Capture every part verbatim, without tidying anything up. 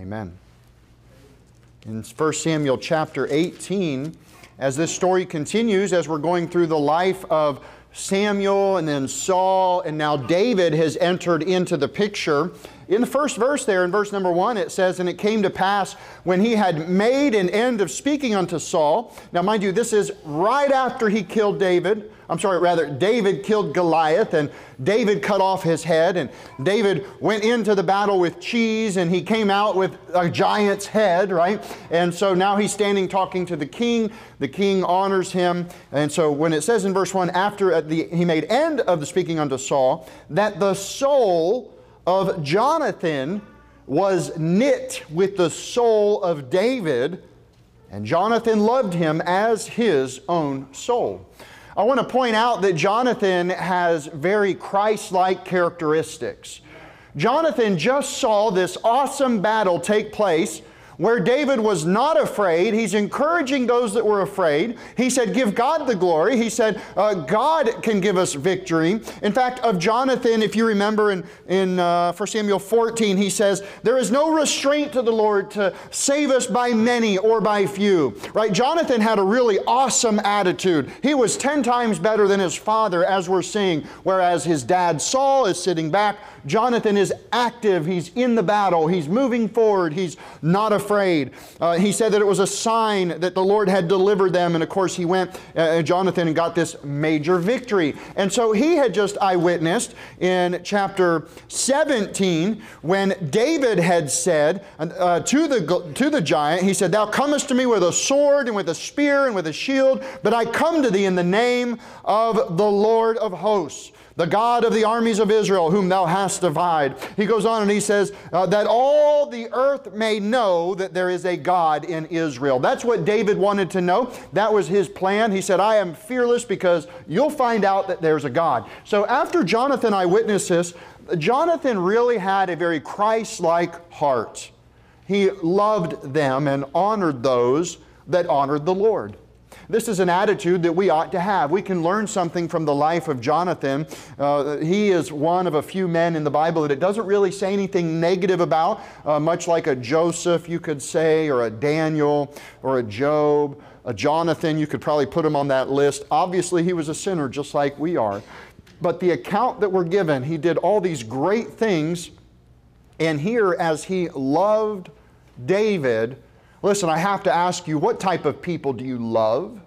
Amen. In First Samuel chapter eighteen, as this story continues, as we're going through the life of Samuel and then Saul, and now David has entered into the picture. In the first verse there, in verse number one, it says, "And it came to pass when he had made an end of speaking unto Saul." Now mind you, this is right after he killed David. I'm sorry, rather, David killed Goliath, and David cut off his head, and David went into the battle with cheese, and he came out with a giant's head, right? And so now he's standing talking to the king. The king honors him. And so when it says in verse one, after the, he made end of the speaking unto Saul, that the soul of Jonathan was knit with the soul of David, and Jonathan loved him as his own soul. I want to point out that Jonathan has very Christ-like characteristics. Jonathan just saw this awesome battle take place where David was not afraid. He's encouraging those that were afraid. He said, give God the glory. He said, uh, God can give us victory. In fact, of Jonathan, if you remember in, in uh, First Samuel fourteen, he says, there is no restraint to the Lord to save us by many or by few. Right? Jonathan had a really awesome attitude. He was ten times better than his father, as we're seeing, whereas his dad Saul is sitting back. Jonathan is active. He's in the battle. He's moving forward. He's not afraid. Afraid. Uh, he said that it was a sign that the Lord had delivered them, and of course he went, uh, Jonathan, and got this major victory. And so he had just eyewitnessed in chapter seventeen when David had said uh, to the to the giant, he said, "Thou comest to me with a sword and with a spear and with a shield, but I come to thee in the name of the Lord of hosts, the God of the armies of Israel, whom thou hast divided." He goes on and he says, uh, that all the earth may know that there is a God in Israel. That's what David wanted to know. That was his plan. He said, I am fearless because you'll find out that there's a God. So after Jonathan eyewitnessed this, Jonathan really had a very Christ-like heart. He loved them and honored those that honored the Lord. This is an attitude that we ought to have. We can learn something from the life of Jonathan. Uh, he is one of a few men in the Bible that it doesn't really say anything negative about, uh, much like a Joseph, you could say, or a Daniel, or a Job, a Jonathan. You could probably put him on that list. Obviously, he was a sinner just like we are. But the account that we're given, he did all these great things. And here, as he loved David, listen, I have to ask you, what type of people do you love?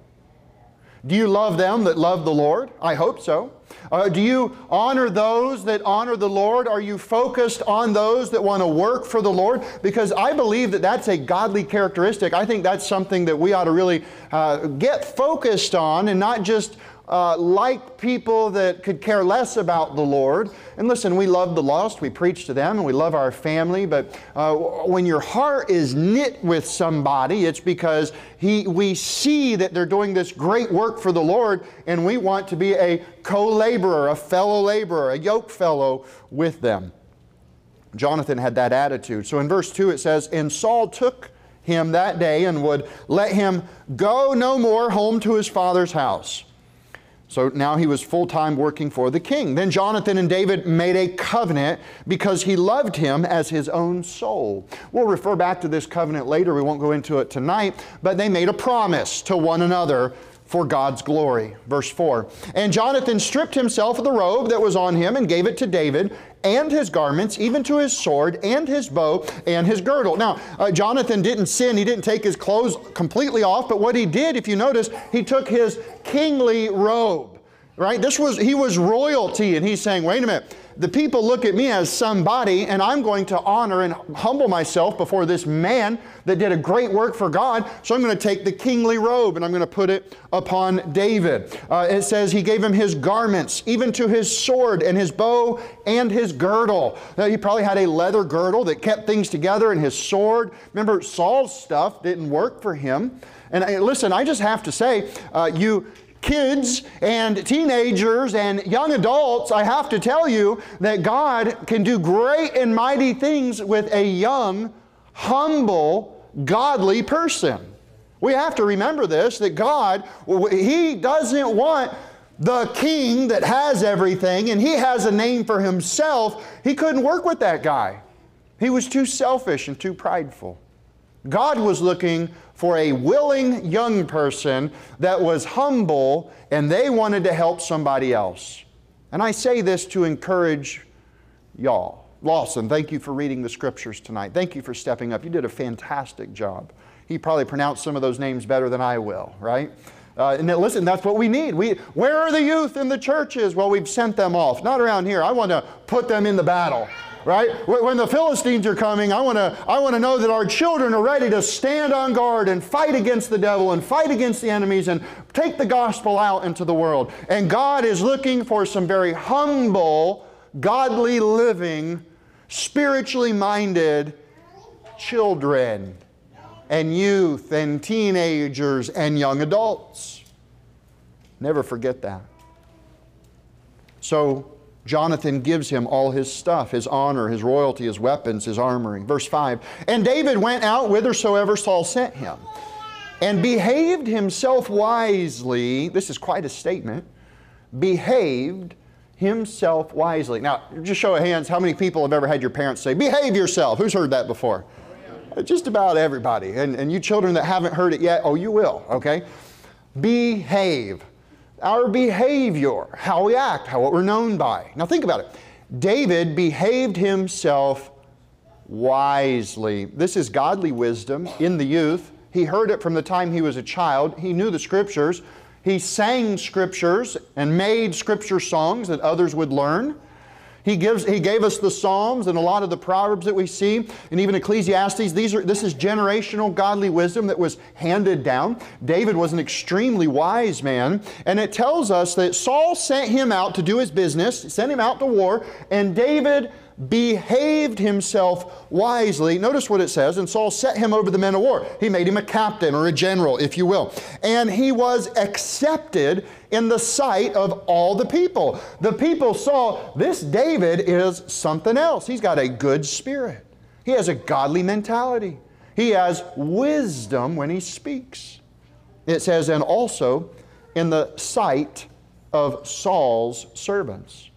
Do you love them that love the Lord? I hope so. Uh, do you honor those that honor the Lord? Are you focused on those that want to work for the Lord? Because I believe that that's a godly characteristic. I think that's something that we ought to really uh, get focused on, and not just Uh, like people that could care less about the Lord. And listen, we love the lost, we preach to them, and we love our family, but uh, when your heart is knit with somebody, it's because he, we see that they're doing this great work for the Lord, and we want to be a co-laborer, a fellow laborer, a yoke fellow with them. Jonathan had that attitude. So in verse two it says, "And Saul took him that day and would let him go no more home to his father's house." So now he was full-time working for the king. Then Jonathan and David made a covenant because he loved him as his own soul. We'll refer back to this covenant later. We won't go into it tonight. But they made a promise to one another for God's glory. Verse four, "And Jonathan stripped himself of the robe that was on him and gave it to David and his garments, even to his sword and his bow and his girdle." Now, uh, Jonathan didn't sin. He didn't take his clothes completely off. But what he did, if you notice, he took his kingly robe, right? This was, he was royalty. And he's saying, wait a minute, the people look at me as somebody, and I'm going to honor and humble myself before this man that did a great work for God. So I'm going to take the kingly robe and I'm going to put it upon David. Uh, it says he gave him his garments, even to his sword and his bow and his girdle. Now, he probably had a leather girdle that kept things together, and his sword. Remember, Saul's stuff didn't work for him. And I, listen, I just have to say, uh, you... kids and teenagers and young adults, I have to tell you that God can do great and mighty things with a young, humble, godly person. We have to remember this, that God, He doesn't want the king that has everything and he has a name for himself. He couldn't work with that guy. He was too selfish and too prideful. God was looking for a willing young person that was humble, and they wanted to help somebody else. And I say this to encourage y'all. Lawson, thank you for reading the scriptures tonight. Thank you for stepping up. You did a fantastic job. He probably pronounced some of those names better than I will, right? Uh, and then, listen, that's what we need. We, where are the youth in the churches? Well, we've sent them off. Not around here. I want to put them in the battle, right? When the Philistines are coming, I want to I want to know that our children are ready to stand on guard and fight against the devil and fight against the enemies and take the gospel out into the world. And God is looking for some very humble, godly living, spiritually minded children and youth and teenagers and young adults. Never forget that. So Jonathan gives him all his stuff, his honor, his royalty, his weapons, his armory. Verse five, and David went out whithersoever Saul sent him and behaved himself wisely. This is quite a statement. Behaved himself wisely. Now, just show of hands, how many people have ever had your parents say, behave yourself? Who's heard that before? Just about everybody. And, and you children that haven't heard it yet, oh, you will, okay? Behave. Our behavior, how we act, how what we're known by. Now think about it. David behaved himself wisely. This is godly wisdom in the youth. He heard it from the time he was a child. He knew the scriptures. He sang scriptures and made scripture songs that others would learn. He, gives, he gave us the Psalms and a lot of the Proverbs that we see, and even Ecclesiastes. These are, this is generational godly wisdom that was handed down. David was an extremely wise man, and it tells us that Saul sent him out to do his business, sent him out to war, and David behaved himself wisely. Notice what it says, and Saul set him over the men of war. He made him a captain or a general, if you will. And he was accepted in the sight of all the people. The people saw this David is something else. He's got a good spirit. He has a godly mentality. He has wisdom when he speaks. It says, and also in the sight of Saul's servants.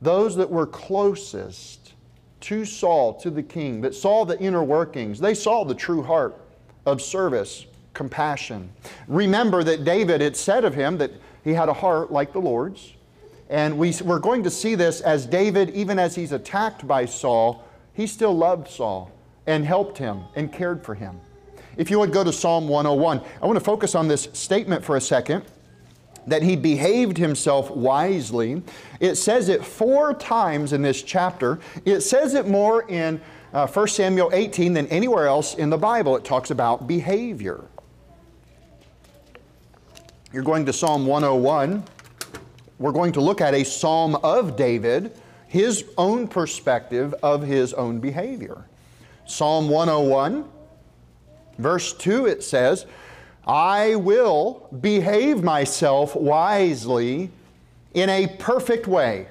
Those that were closest to Saul, to the king, that saw the inner workings, they saw the true heart of service, compassion. Remember that David had said of him that he had a heart like the Lord's. And we, we're going to see this as David, even as he's attacked by Saul, he still loved Saul and helped him and cared for him. If you would go to Psalm one oh one, I want to focus on this statement for a second, that he behaved himself wisely. It says it four times in this chapter. It says it more in uh, First Samuel eighteen than anywhere else in the Bible. It talks about behavior. You're going to Psalm one oh one. We're going to look at a psalm of David, his own perspective of his own behavior. Psalm one oh one, verse two, it says, I will behave myself wisely in a perfect way.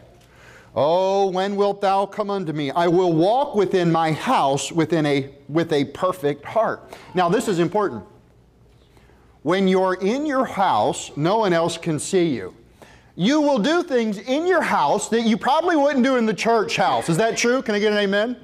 Oh, when wilt thou come unto me? I will walk within my house within a, with a perfect heart. Now, this is important. When you're in your house, no one else can see you. You will do things in your house that you probably wouldn't do in the church house. Is that true? Can I get an amen?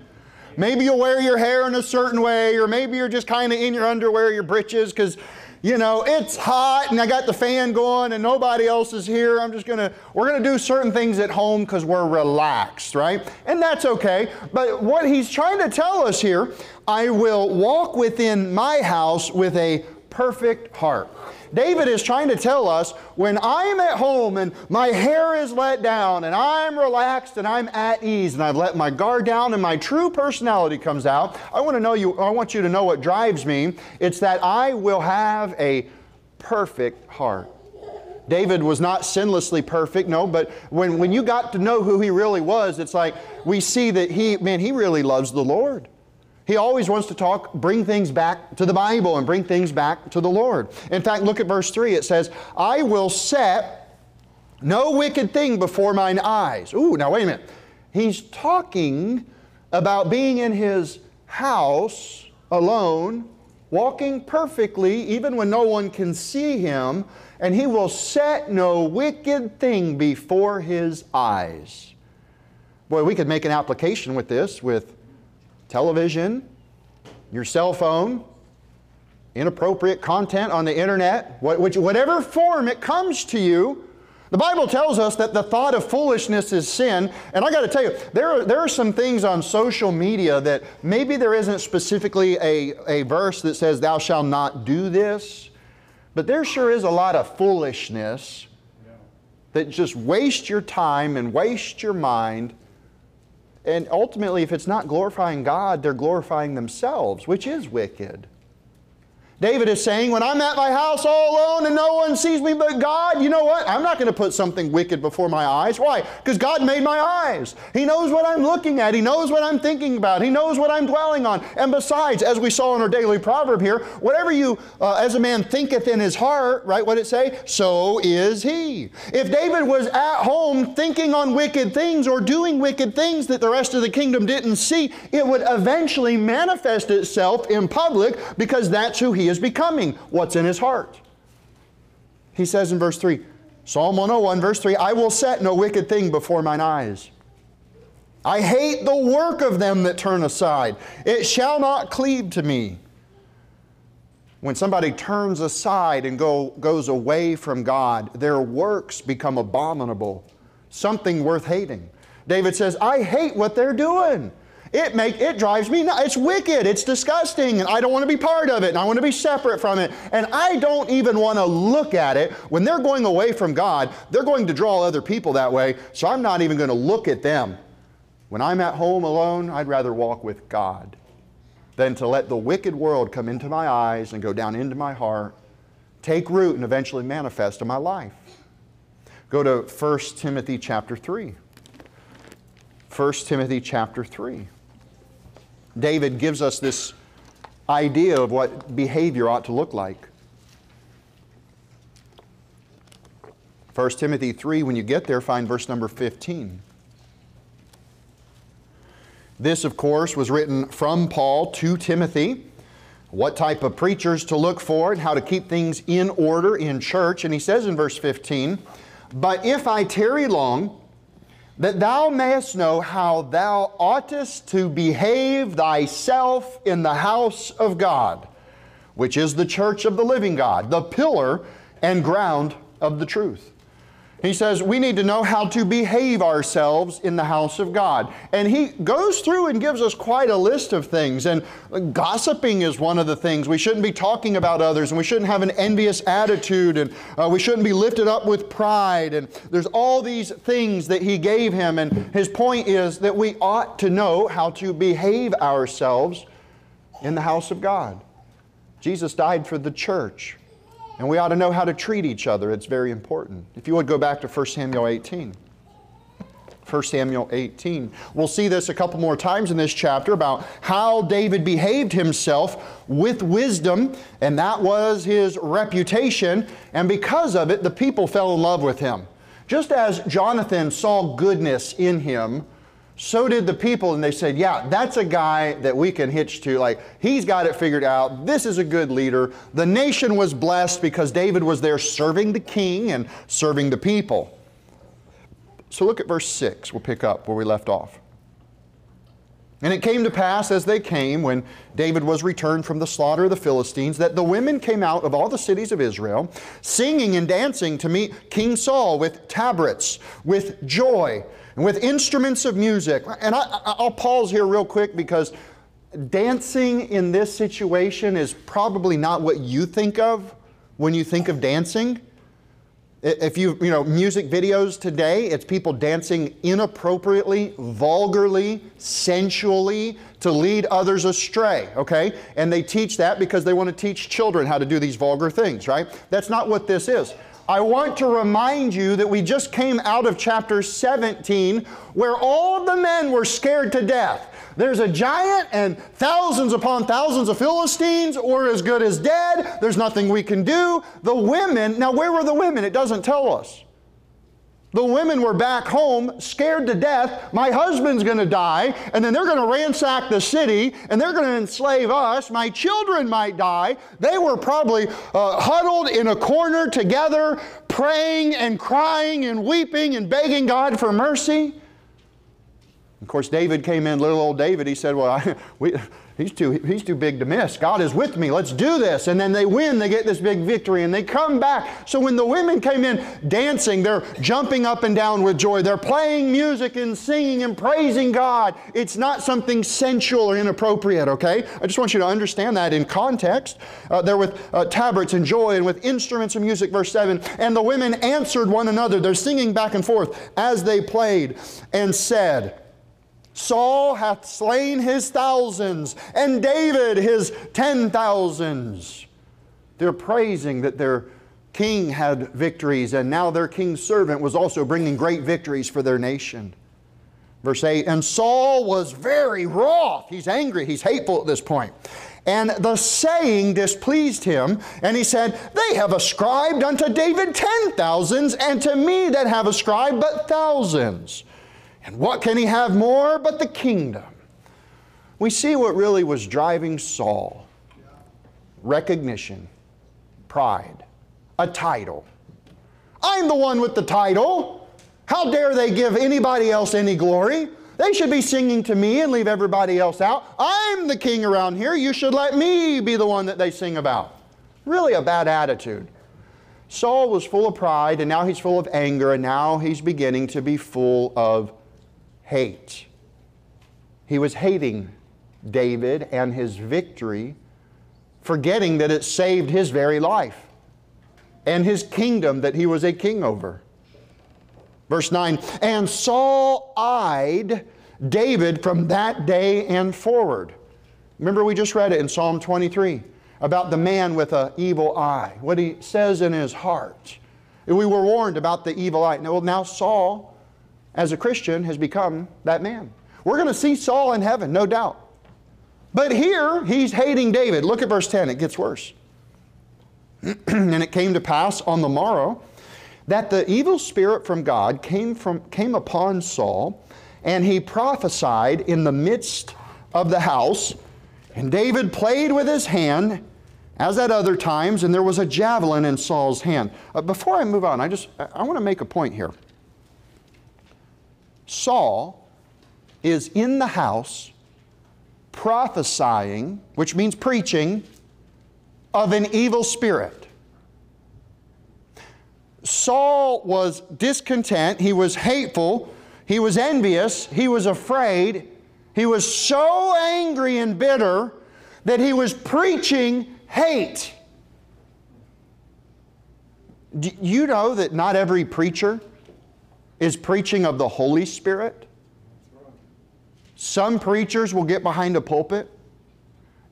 Maybe you'll wear your hair in a certain way, or maybe you're just kind of in your underwear, your britches, because you know, it's hot and I got the fan going and nobody else is here. I'm just going to, we're going to do certain things at home because we're relaxed, right? And that's okay. But what he's trying to tell us here, I will walk within my house with a perfect heart. David is trying to tell us when I'm at home and my hair is let down and I'm relaxed and I'm at ease and I've let my guard down and my true personality comes out, I want to know you, I want you to know what drives me. It's that I will have a perfect heart. David was not sinlessly perfect, no, but when, when you got to know who he really was, it's like we see that he, man, he really loves the Lord. He always wants to talk, bring things back to the Bible and bring things back to the Lord. In fact, look at verse three. It says, I will set no wicked thing before mine eyes. Ooh, now wait a minute. He's talking about being in his house alone, walking perfectly, even when no one can see him, and he will set no wicked thing before his eyes. Boy, we could make an application with this, with television, your cell phone, inappropriate content on the internet, whatever form it comes to you. The Bible tells us that the thought of foolishness is sin. And I got to tell you, there are, there are some things on social media that maybe there isn't specifically a, a verse that says, thou shalt not do this. But there sure is a lot of foolishness that just wastes your time and wastes your mind. And ultimately, if it's not glorifying God, they're glorifying themselves, which is wicked. David is saying, when I'm at my house all alone and no one sees me but God, you know what? I'm not going to put something wicked before my eyes. Why? Because God made my eyes. He knows what I'm looking at. He knows what I'm thinking about. He knows what I'm dwelling on. And besides, as we saw in our daily proverb here, whatever you, uh, as a man thinketh in his heart, right, what did it say? So is he. If David was at home thinking on wicked things or doing wicked things that the rest of the kingdom didn't see, it would eventually manifest itself in public, because that's who he is becoming, what's in his heart. He says in verse three, Psalm one oh one verse three, I will set no wicked thing before mine eyes. I hate the work of them that turn aside. It shall not cleave to me. When somebody turns aside and go, goes away from God, their works become abominable, something worth hating. David says, I hate what they're doing. It, make, it drives me nuts. It's wicked. It's disgusting. And I don't want to be part of it. And I want to be separate from it. And I don't even want to look at it. When they're going away from God, they're going to draw other people that way. So I'm not even going to look at them. When I'm at home alone, I'd rather walk with God than to let the wicked world come into my eyes and go down into my heart, take root, and eventually manifest in my life. Go to First Timothy chapter three. First Timothy chapter three. David gives us this idea of what behavior ought to look like. First Timothy three, when you get there, find verse number fifteen. This, of course, was written from Paul to Timothy. What type of preachers to look for and how to keep things in order in church. And he says in verse fifteen, but if I tarry long, that thou mayest know how thou oughtest to behave thyself in the house of God, which is the church of the living God, the pillar and ground of the truth. He says we need to know how to behave ourselves in the house of God. And he goes through and gives us quite a list of things. And gossiping is one of the things. We shouldn't be talking about others, and we shouldn't have an envious attitude, and uh, we shouldn't be lifted up with pride. And there's all these things that he gave him. And his point is that we ought to know how to behave ourselves in the house of God. Jesus died for the church. And we ought to know how to treat each other. It's very important. If you would go back to First Samuel eighteen. First Samuel eighteen. We'll see this a couple more times in this chapter about how David behaved himself with wisdom, and that was his reputation. And because of it, the people fell in love with him. Just as Jonathan saw goodness in him, so did the people, and they said, yeah, that's a guy that we can hitch to. Like, he's got it figured out. This is a good leader. The nation was blessed because David was there serving the king and serving the people. So look at verse six. We'll pick up where we left off. And it came to pass as they came, when David was returned from the slaughter of the Philistines, that the women came out of all the cities of Israel, singing and dancing to meet King Saul with tabrets, with joy, and with instruments of music. And I, I'll pause here real quick, because dancing in this situation is probably not what you think of when you think of dancing. If you, you know, music videos today, it's people dancing inappropriately, vulgarly, sensually, to lead others astray, okay? And they teach that because they want to teach children how to do these vulgar things, right? That's not what this is. I want to remind you that we just came out of chapter seventeen, where all of the men were scared to death. There's a giant, and thousands upon thousands of Philistines, or as good as dead. There's nothing we can do. The women, now where were the women? It doesn't tell us. The women were back home, scared to death. My husband's going to die, and then they're going to ransack the city, and they're going to enslave us. My children might die. They were probably uh, huddled in a corner together, praying and crying and weeping and begging God for mercy. Of course, David came in, little old David. He said, well, I, we, he's, too, he's too big to miss. God is with me. Let's do this. And then they win. They get this big victory, and they come back. So when the women came in dancing, they're jumping up and down with joy. They're playing music and singing and praising God. It's not something sensual or inappropriate, okay? I just want you to understand that in context. Uh, they're with uh, tabrets and joy and with instruments and music, verse seven. And the women answered one another. They're singing back and forth as they played and said, Saul hath slain his thousands, and David his ten thousands. They're praising that their king had victories, and now their king's servant was also bringing great victories for their nation. Verse eight, and Saul was very wroth. He's angry. He's hateful at this point. And the saying displeased him, and he said, they have ascribed unto David ten thousands, and to me that have ascribed but thousands. And what can he have more but the kingdom? We see what really was driving Saul. Recognition, pride, a title. I'm the one with the title. How dare they give anybody else any glory? They should be singing to me and leave everybody else out. I'm the king around here. You should let me be the one that they sing about. Really a bad attitude. Saul was full of pride, and now he's full of anger, and now he's beginning to be full of hate. He was hating David and his victory, forgetting that it saved his very life and his kingdom that he was a king over. Verse nine, and Saul eyed David from that day and forward. Remember, we just read it in Psalm twenty-three about the man with an evil eye, what he says in his heart. We were warned about the evil eye. Now, now Saul, as a Christian, has become that man. We're going to see Saul in heaven, no doubt. But here, he's hating David. Look at verse ten. It gets worse. And it came to pass on the morrow that the evil spirit from God came, from, came upon Saul, and he prophesied in the midst of the house. And David played with his hand, as at other times, and there was a javelin in Saul's hand. Uh, before I move on, I just I want to make a point here. Saul is in the house prophesying, which means preaching, of an evil spirit. Saul was discontent, he was hateful, he was envious, he was afraid. He was so angry and bitter that he was preaching hate. Do you know that not every preacher is preaching of the Holy Spirit? Some preachers will get behind a pulpit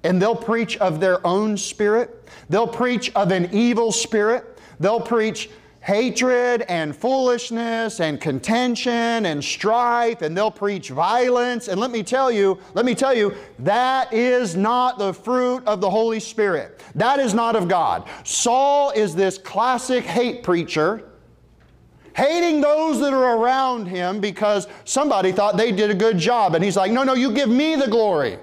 and they'll preach of their own spirit. They'll preach of an evil spirit. They'll preach hatred and foolishness and contention and strife, and they'll preach violence. And let me tell you, let me tell you, that is not the fruit of the Holy Spirit. That is not of God. Saul is this classic hate preacher, hating those that are around him because somebody thought they did a good job. And he's like, no, no, you give me the glory.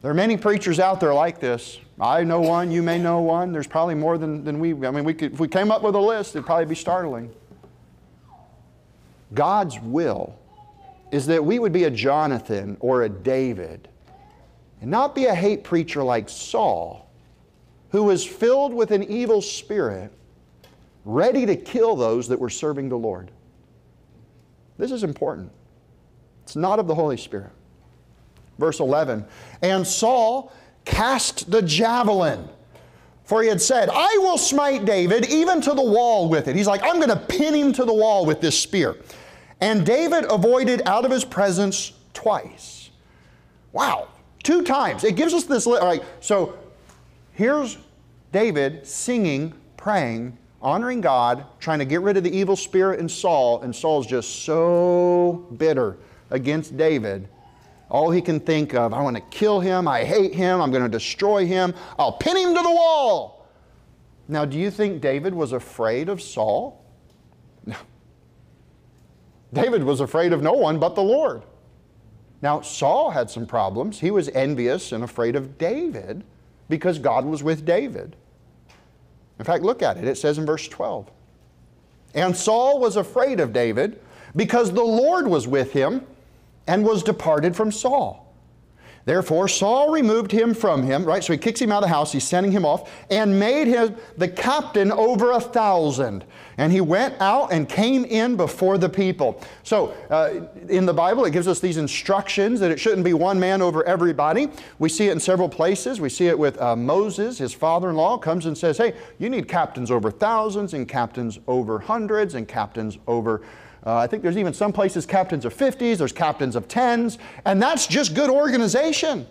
There are many preachers out there like this. I know one, you may know one. There's probably more than, than we, I mean, we could, if we came up with a list, it'd probably be startling. God's will is that we would be a Jonathan or a David and not be a hate preacher like Saul, who was filled with an evil spirit, ready to kill those that were serving the Lord. This is important. It's not of the Holy Spirit. Verse eleven, and Saul cast the javelin, for he had said, I will smite David even to the wall with it. He's like, I'm going to pin him to the wall with this spear. And David avoided out of his presence twice. Wow, two times. It gives us this, all right, so here's David singing, praying, honoring God, trying to get rid of the evil spirit in Saul, and Saul's just so bitter against David. All he can think of, I want to kill him, I hate him, I'm going to destroy him, I'll pin him to the wall. Now, do you think David was afraid of Saul? No. David was afraid of no one but the Lord. Now, Saul had some problems. He was envious and afraid of David because God was with David. In fact, look at it. It says in verse twelve, and Saul was afraid of David because the Lord was with him and was departed from Saul. Therefore Saul removed him from him, right? So he kicks him out of the house, he's sending him off, and made him the captain over a thousand. And he went out and came in before the people. So uh, in the Bible, it gives us these instructions that it shouldn't be one man over everybody. We see it in several places. We see it with uh, Moses, his father-in-law, comes and says, hey, you need captains over thousands and captains over hundreds and captains over Uh, I think there's even some places captains of fifties, there's captains of tens, and that's just good organization.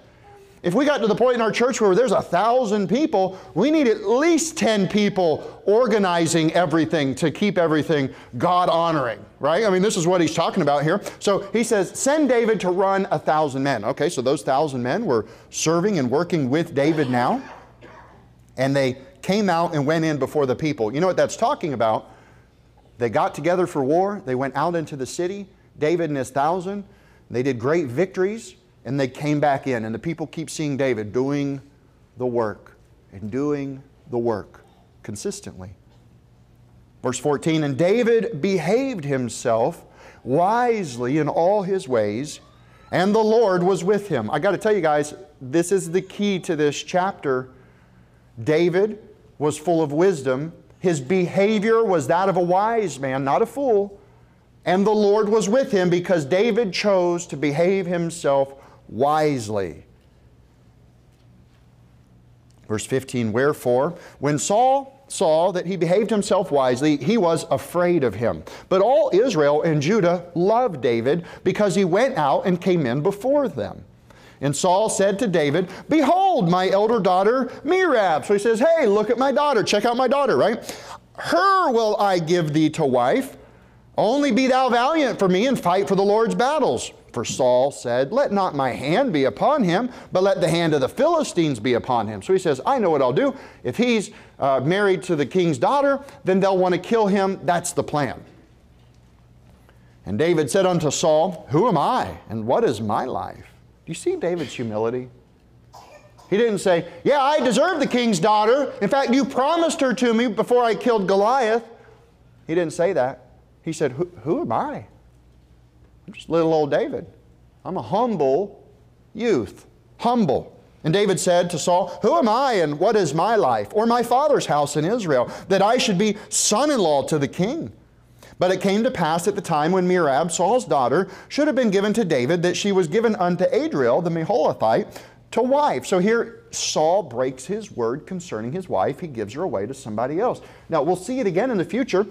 If we got to the point in our church where there's a thousand people, we need at least ten people organizing everything to keep everything God-honoring, right? I mean, this is what he's talking about here. So he says, send David to run a thousand men. Okay, so those thousand men were serving and working with David now, and they came out and went in before the people. You know what that's talking about? They got together for war. They went out into the city, David and his thousand. They did great victories, and they came back in. And the people keep seeing David doing the work and doing the work consistently. Verse fourteen, and David behaved himself wisely in all his ways, and the Lord was with him. I got to tell you guys, this is the key to this chapter. David was full of wisdom. His behavior was that of a wise man, not a fool. And the Lord was with him because David chose to behave himself wisely. Verse fifteen, wherefore, when Saul saw that he behaved himself wisely, he was afraid of him. But all Israel and Judah loved David because he went out and came in before them. And Saul said to David, behold, my elder daughter, Merab. So he says, hey, look at my daughter. Check out my daughter, right? Her will I give thee to wife. Only be thou valiant for me and fight for the Lord's battles. For Saul said, let not my hand be upon him, but let the hand of the Philistines be upon him. So he says, I know what I'll do. If he's uh, married to the king's daughter, then they'll want to kill him. That's the plan. And David said unto Saul, who am I and what is my life? Do you see David's humility? He didn't say, yeah, I deserve the king's daughter. In fact, you promised her to me before I killed Goliath. He didn't say that. He said, who, who am I? I'm just little old David. I'm a humble youth. Humble. And David said to Saul, who am I and what is my life, or my father's house in Israel, that I should be son-in-law to the king? But it came to pass at the time when Merab, Saul's daughter, should have been given to David, that she was given unto Adriel, the Meholathite, to wife. So here Saul breaks his word concerning his wife. He gives her away to somebody else. Now we'll see it again in the future.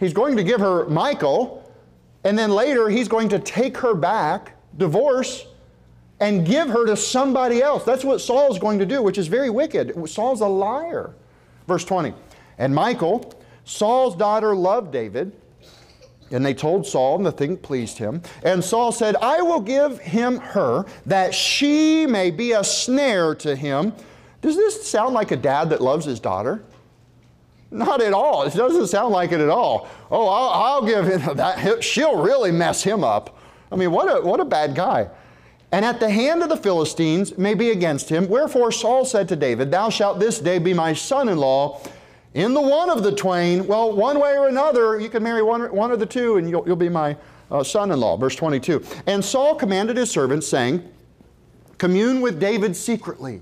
He's going to give her Michal, and then later he's going to take her back, divorce, and give her to somebody else. That's what Saul's going to do, which is very wicked. Saul's a liar. Verse twenty, and Michal, Saul's daughter, loved David, and they told Saul, and the thing pleased him. And Saul said, I will give him her, that she may be a snare to him. Does this sound like a dad that loves his daughter? Not at all. It doesn't sound like it at all. Oh, I'll, I'll give him that. She'll really mess him up. I mean, what a, what a bad guy. And at the hand of the Philistines may be against him. Wherefore Saul said to David, thou shalt this day be my son-in-law. In the one of the twain, well, one way or another, you can marry one, one of the two, and you'll, you'll be my uh, son-in-law. Verse twenty-two, and Saul commanded his servants, saying, commune with David secretly.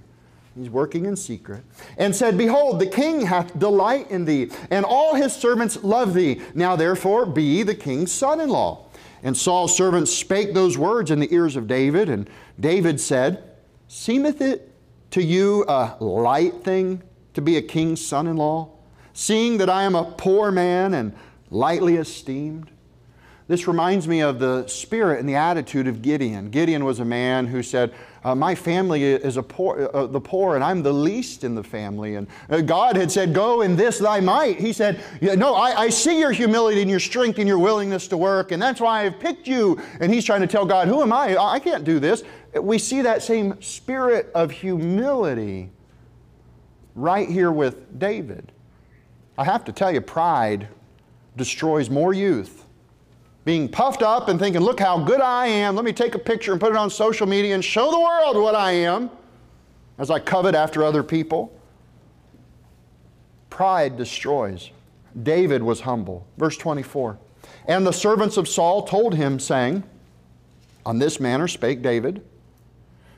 He's working in secret. And said, behold, the king hath delight in thee, and all his servants love thee. Now therefore be ye the king's son-in-law. And Saul's servants spake those words in the ears of David, and David said, seemeth it to you a light thing to be a king's son-in-law? Seeing that I am a poor man and lightly esteemed. This reminds me of the spirit and the attitude of Gideon. Gideon was a man who said, uh, my family is a poor, uh, the poor, and I'm the least in the family. And uh, God had said, go in this thy might. He said, no, I, I see your humility and your strength and your willingness to work, and that's why I've picked you. And he's trying to tell God, who am I? I can't do this. We see that same spirit of humility right here with David. I have to tell you, pride destroys more youth. Being puffed up and thinking, look how good I am. Let me take a picture and put it on social media and show the world what I am, as I covet after other people. Pride destroys. David was humble. Verse twenty-four, And the servants of Saul told him, saying, On this manner spake David.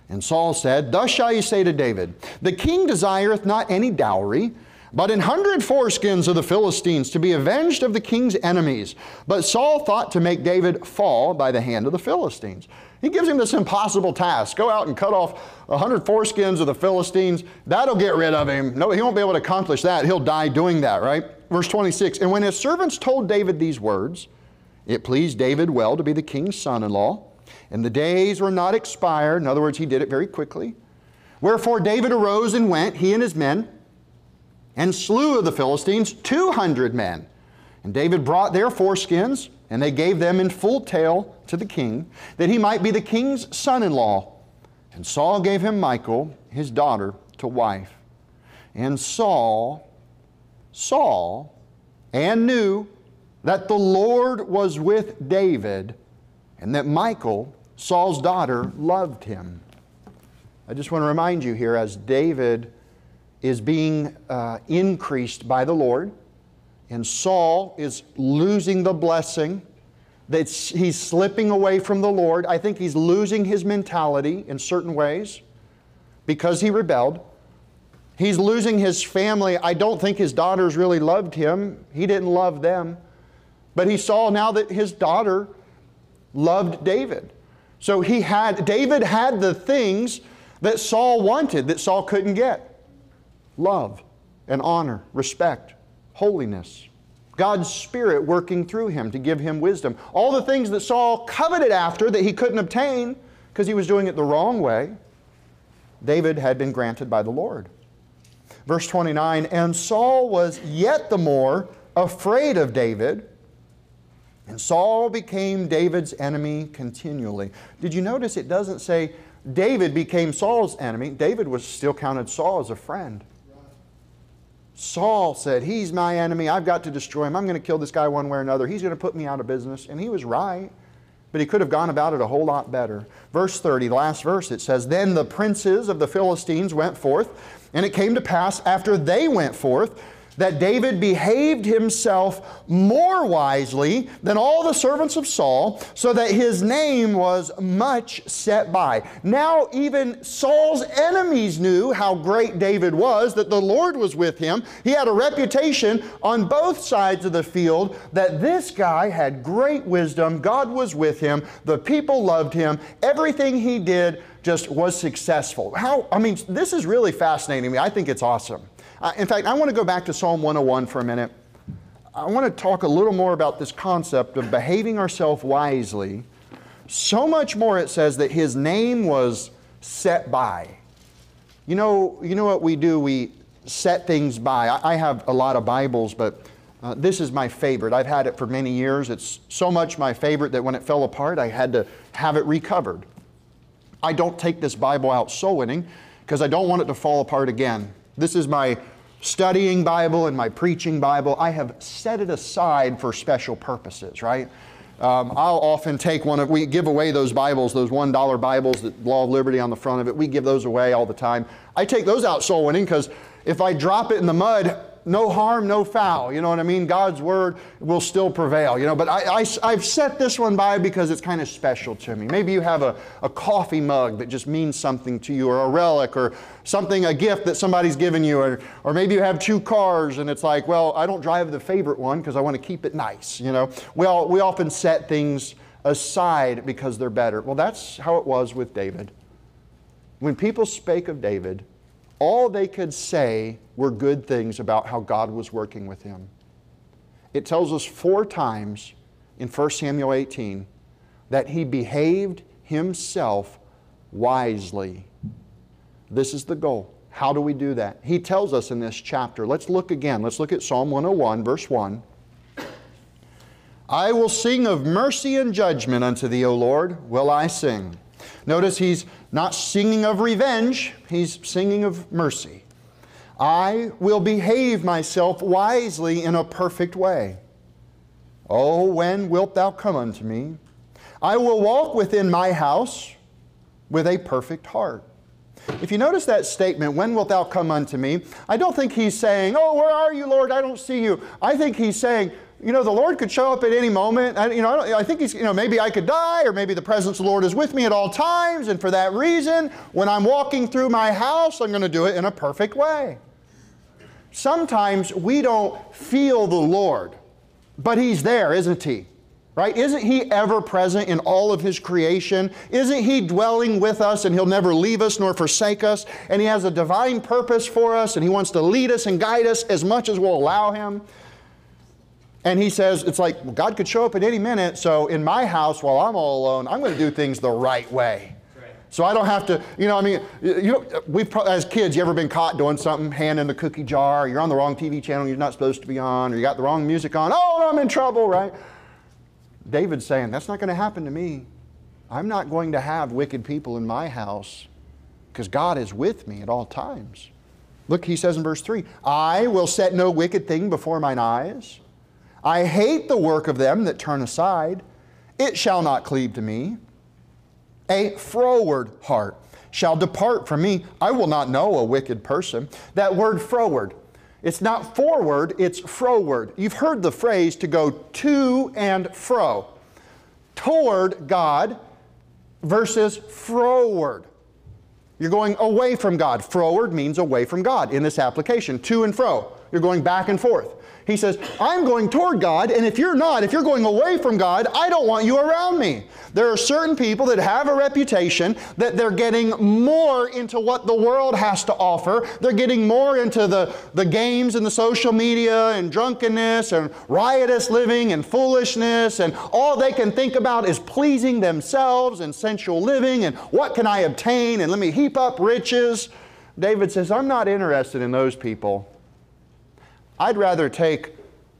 And Saul said, Thus shall ye say to David, The king desireth not any dowry, but an hundred foreskins of the Philistines, to be avenged of the king's enemies. But Saul thought to make David fall by the hand of the Philistines. He gives him this impossible task. Go out and cut off a hundred foreskins of the Philistines. That'll get rid of him. No, he won't be able to accomplish that. He'll die doing that, right? Verse twenty-six, And when his servants told David these words, it pleased David well to be the king's son-in-law. And the days were not expired. In other words, he did it very quickly. Wherefore David arose and went, he and his men, and slew of the Philistines two hundred men. And David brought their foreskins, and they gave them in full tale to the king, that he might be the king's son-in-law. And Saul gave him Michal, his daughter, to wife. And Saul, Saul, and knew that the Lord was with David, and that Michal, Saul's daughter, loved him. I just want to remind you here, as David is being uh, increased by the Lord, and Saul is losing the blessing, that he's slipping away from the Lord. I think he's losing his mentality in certain ways because he rebelled. He's losing his family. I don't think his daughters really loved him. He didn't love them. But he saw now that his daughter loved David. So he had, David had the things that Saul wanted, that Saul couldn't get. Love and honor, respect, holiness. God's Spirit working through him to give him wisdom. All the things that Saul coveted after that he couldn't obtain because he was doing it the wrong way, David had been granted by the Lord. Verse twenty-nine, And Saul was yet the more afraid of David, and Saul became David's enemy continually. Did you notice it doesn't say David became Saul's enemy? David was still counted Saul as a friend. Saul said, he's my enemy. I've got to destroy him. I'm going to kill this guy one way or another. He's going to put me out of business. And he was right, but he could have gone about it a whole lot better. Verse thirty, the last verse, it says, Then the princes of the Philistines went forth, and it came to pass after they went forth, that David behaved himself more wisely than all the servants of Saul, so that his name was much set by. Now even Saul's enemies knew how great David was, that the Lord was with him. He had a reputation on both sides of the field that this guy had great wisdom, God was with him, the people loved him, everything he did just was successful. How, I mean, this is really fascinating to me. I think it's awesome. Uh, in fact, I want to go back to Psalm one oh one for a minute. I want to talk a little more about this concept of behaving ourselves wisely. So much more it says that his name was set by. You know, you know what we do? We set things by. I, I have a lot of Bibles, but uh, this is my favorite. I've had it for many years. It's so much my favorite that when it fell apart, I had to have it recovered. I don't take this Bible out soul winning because I don't want it to fall apart again. This is my studying Bible and my preaching Bible. I have set it aside for special purposes, right? Um, I'll often take one of, we give away those Bibles, those one dollar Bibles, that Law of Liberty on the front of it. We give those away all the time. I take those out soul winning because if I drop it in the mud, no harm, no foul. You know what I mean? God's Word will still prevail, you know. But I, I, I've set this one by because it's kind of special to me. Maybe you have a, a coffee mug that just means something to you, or a relic, or something, a gift that somebody's given you, or, or maybe you have two cars and it's like, well, I don't drive the favorite one because I want to keep it nice, you know. Well, we often set things aside because they're better. Well, that's how it was with David. When people spake of David, all they could say were good things about how God was working with him. It tells us four times in First Samuel eighteen that he behaved himself wisely. This is the goal. How do we do that? He tells us in this chapter. Let's look again. Let's look at Psalm one oh one, verse one. I will sing of mercy and judgment unto thee, O Lord, will I sing. Notice he's not singing of revenge, he's singing of mercy. I will behave myself wisely in a perfect way. Oh, when wilt thou come unto me? I will walk within my house with a perfect heart. If you notice that statement, when wilt thou come unto me? I don't think he's saying, oh, where are you, Lord? I don't see you. I think he's saying, you know, the Lord could show up at any moment. I, you know, I, don't, I think he's, you know, maybe I could die, or maybe the presence of the Lord is with me at all times, and for that reason, when I'm walking through my house, I'm going to do it in a perfect way. Sometimes we don't feel the Lord, but He's there, isn't He? Right? Isn't He ever present in all of His creation? Isn't He dwelling with us, and He'll never leave us nor forsake us? And He has a divine purpose for us, and He wants to lead us and guide us as much as we'll allow Him. And He says, it's like, well, God could show up at any minute, so in my house, while I'm all alone, I'm going to do things the right way. Right. So I don't have to, you know, I mean, you know, we've probably, as kids, you ever been caught doing something, hand in the cookie jar, you're on the wrong T V channel you're not supposed to be on, or you got the wrong music on, oh, I'm in trouble, right? David's saying, that's not going to happen to me. I'm not going to have wicked people in my house because God is with me at all times. Look, he says in verse three, I will set no wicked thing before mine eyes. I hate the work of them that turn aside. It shall not cleave to me. A froward heart shall depart from me. I will not know a wicked person. That word froward, it's not forward, it's froward. You've heard the phrase to go to and fro. Toward God versus froward. You're going away from God. Froward means away from God in this application. To and fro. You're going back and forth. He says, I'm going toward God, and if you're not, if you're going away from God, I don't want you around me. There are certain people that have a reputation that they're getting more into what the world has to offer. They're getting more into the, the games and the social media and drunkenness and riotous living and foolishness, and all they can think about is pleasing themselves and sensual living and what can I obtain and let me heap up riches. David says, I'm not interested in those people. I'd rather take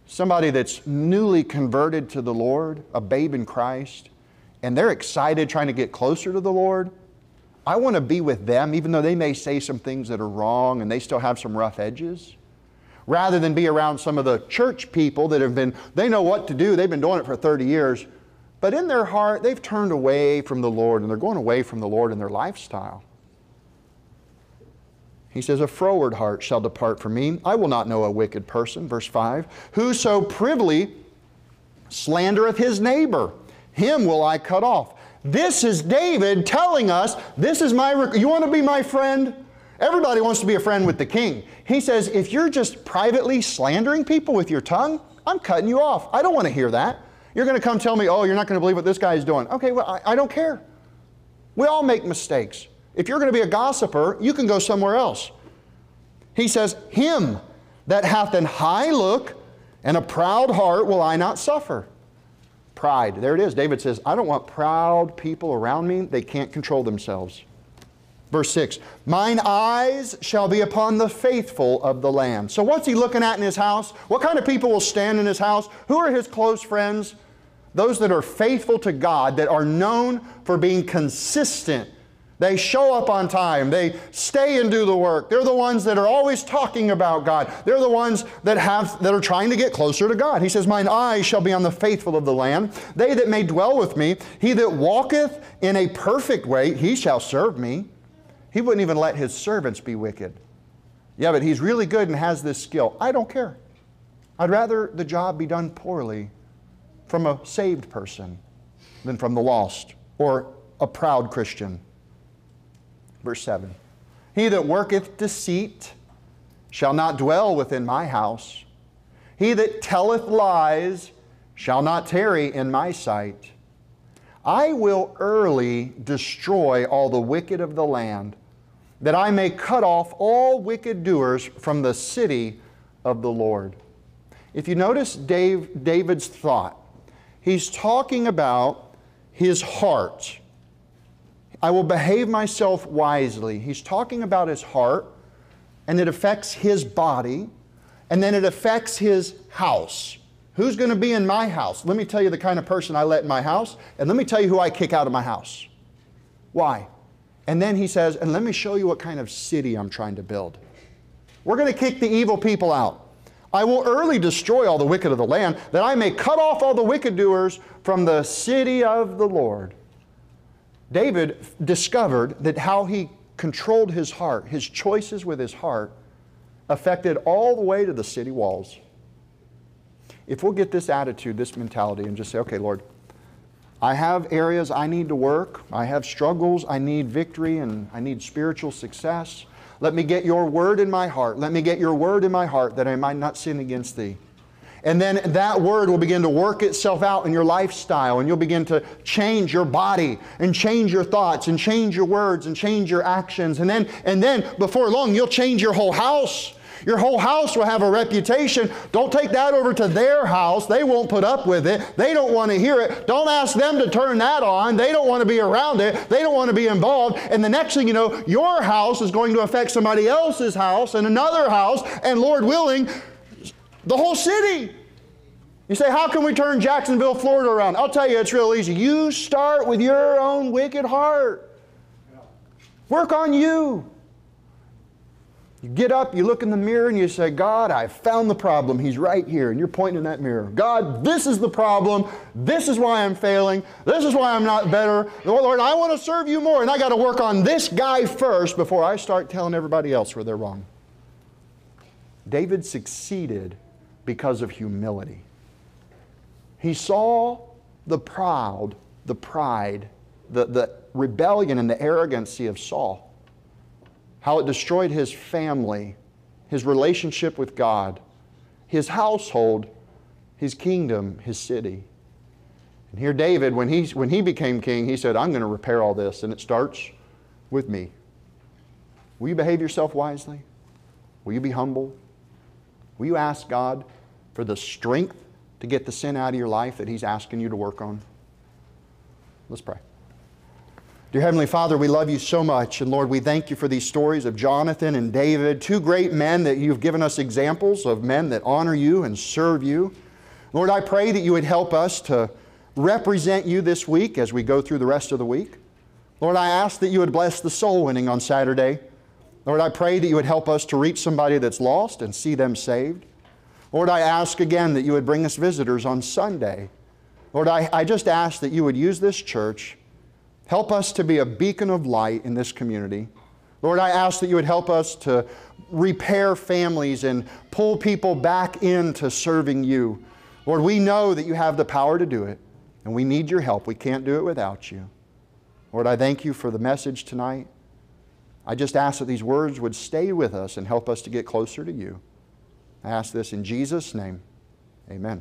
somebody that's newly converted to the Lord, a babe in Christ, and they're excited trying to get closer to the Lord. I want to be with them, even though they may say some things that are wrong and they still have some rough edges, rather than be around some of the church people that have been, they know what to do, they've been doing it for thirty years, but in their heart, they've turned away from the Lord, and they're going away from the Lord in their lifestyle. He says, a froward heart shall depart from me. I will not know a wicked person. Verse five, whoso privily slandereth his neighbor, him will I cut off. This is David telling us, this is my, you want to be my friend? Everybody wants to be a friend with the king. He says, if you're just privately slandering people with your tongue, I'm cutting you off. I don't want to hear that. You're going to come tell me, oh, you're not going to believe what this guy is doing. Okay, well, I, I don't care. We all make mistakes. If you're going to be a gossiper, you can go somewhere else. He says, him that hath an high look and a proud heart will I not suffer. Pride. There it is. David says, I don't want proud people around me. They can't control themselves. Verse six, mine eyes shall be upon the faithful of the land. So what's he looking at in his house? What kind of people will stand in his house? Who are his close friends? Those that are faithful to God, that are known for being consistent. They show up on time. They stay and do the work. They're the ones that are always talking about God. They're the ones that, have, that are trying to get closer to God. He says, mine eyes shall be on the faithful of the land. They that may dwell with me, he that walketh in a perfect way, he shall serve me. He wouldn't even let his servants be wicked. Yeah, but he's really good and has this skill. I don't care. I'd rather the job be done poorly from a saved person than from the lost or a proud Christian. Verse seven, he that worketh deceit shall not dwell within my house. He that telleth lies shall not tarry in my sight. I will early destroy all the wicked of the land, that I may cut off all wicked doers from the city of the Lord. If you notice Dave, David's thought, he's talking about his heart. I will behave myself wisely. He's talking about his heart, and it affects his body, and then it affects his house. Who's going to be in my house? Let me tell you the kind of person I let in my house, and let me tell you who I kick out of my house. Why? And then he says, and let me show you what kind of city I'm trying to build. We're going to kick the evil people out. I will early destroy all the wicked of the land, that I may cut off all the wicked doers from the city of the Lord. David discovered that how he controlled his heart, his choices with his heart, affected all the way to the city walls. If we'll get this attitude, this mentality, and just say, okay, Lord, I have areas I need to work. I have struggles. I need victory, and I need spiritual success. Let me get your word in my heart. Let me get your word in my heart that I might not sin against thee. And then that word will begin to work itself out in your lifestyle, and you'll begin to change your body and change your thoughts and change your words and change your actions. And then, and then before long, you'll change your whole house. Your whole house will have a reputation. Don't take that over to their house. They won't put up with it. They don't want to hear it. Don't ask them to turn that on. They don't want to be around it. They don't want to be involved. And the next thing you know, your house is going to affect somebody else's house and another house, and Lord willing, the whole city. You say, how can we turn Jacksonville, Florida around? I'll tell you, it's real easy. You start with your own wicked heart. Work on you. You get up, you look in the mirror, and you say, God, I found the problem. He's right here. And you're pointing in that mirror. God, this is the problem. This is why I'm failing. This is why I'm not better. Lord, I want to serve you more, and I got to work on this guy first before I start telling everybody else where they're wrong. David succeeded because of humility. He saw the proud, the pride, the, the rebellion and the arrogancy of Saul, how it destroyed his family, his relationship with God, his household, his kingdom, his city. And here David, when he, when he became king, he said, I'm going to repair all this, and it starts with me. Will you behave yourself wisely? Will you be humble? Will you ask God for the strength to get the sin out of your life that He's asking you to work on? Let's pray. Dear Heavenly Father, we love you so much. And Lord, we thank you for these stories of Jonathan and David, two great men that you've given us examples of, men that honor you and serve you. Lord, I pray that you would help us to represent you this week as we go through the rest of the week. Lord, I ask that you would bless the soul winning on Saturday. Lord, I pray that you would help us to reach somebody that's lost and see them saved. Lord, I ask again that you would bring us visitors on Sunday. Lord, I, I just ask that you would use this church. Help us to be a beacon of light in this community. Lord, I ask that you would help us to repair families and pull people back into serving you. Lord, we know that you have the power to do it, and we need your help. We can't do it without you. Lord, I thank you for the message tonight. I just ask that these words would stay with us and help us to get closer to you. I ask this in Jesus' name. Amen.